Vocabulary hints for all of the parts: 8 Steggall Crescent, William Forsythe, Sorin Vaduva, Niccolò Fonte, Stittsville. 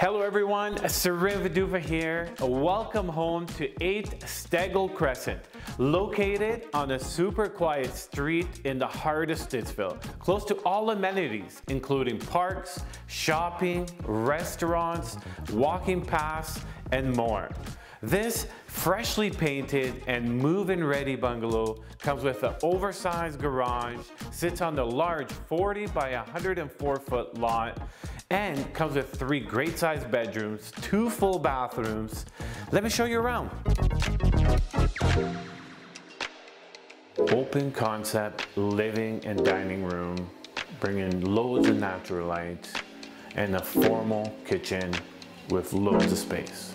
Hello everyone, Sorin Vaduva here. Welcome home to 8 Steggall Crescent, located on a super quiet street in the heart of Stittsville, close to all amenities, including parks, shopping, restaurants, walking paths, and more. This freshly painted and move-in ready bungalow comes with an oversized garage, sits on the large 40 by 104 foot lot, and comes with 3 great sized bedrooms, 2 full bathrooms. Let me show you around. Open concept living and dining room, bringing loads of natural light, and a formal kitchen with loads of space.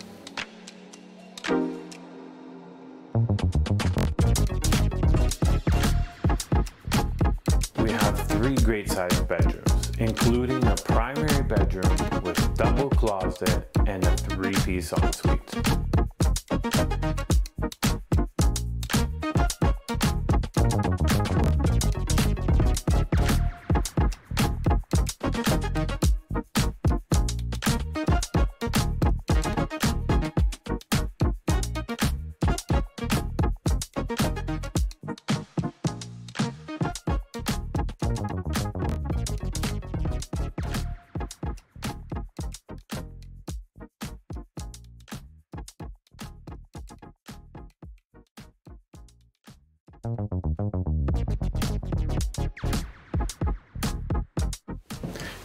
We have 3 great sized bedrooms, including a primary bedroom with double closet and a 3-piece ensuite.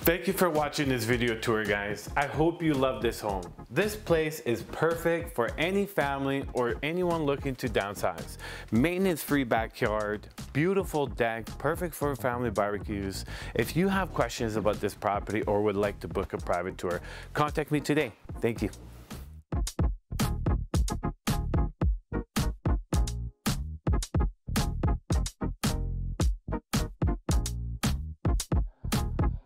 Thank you for watching this video tour, guys. I hope you love this home. This place is perfect for any family or anyone looking to downsize. Maintenance-free backyard, beautiful deck, perfect for family barbecues. If you have questions about this property or would like to book a private tour, contact me today.